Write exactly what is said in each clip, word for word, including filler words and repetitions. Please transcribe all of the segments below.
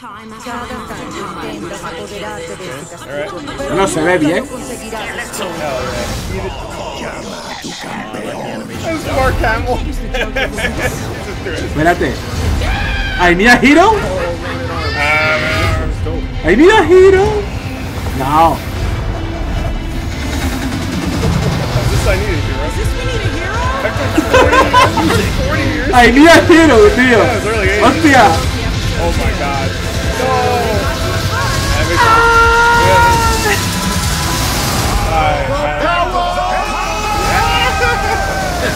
Right. No se ve bien. Espérate. I need a hero. I need a hero. No. I need a hero, tío. Hostia. Oh my god. No. This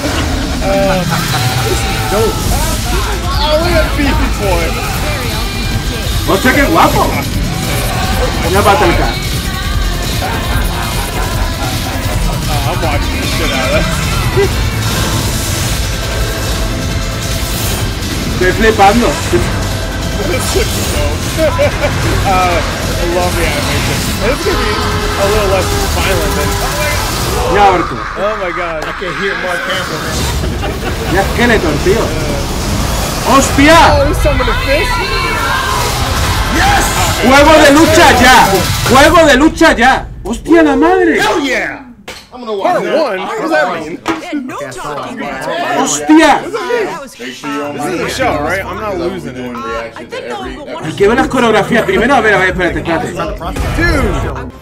is dope. Oh, we got beefy boy. No sé qué guapo. Ya va a talcar. I'm watching this shit out of it. Estoy flipando. Ya, Marco. Ya Skeletor, tío. ¡Hostia! ¡Juego de lucha ya! ¡Juego de lucha ya! ¡Hostia la madre! Hostia. Hay que ver las coreografías primero. A ver, a ver, espérate, espérate.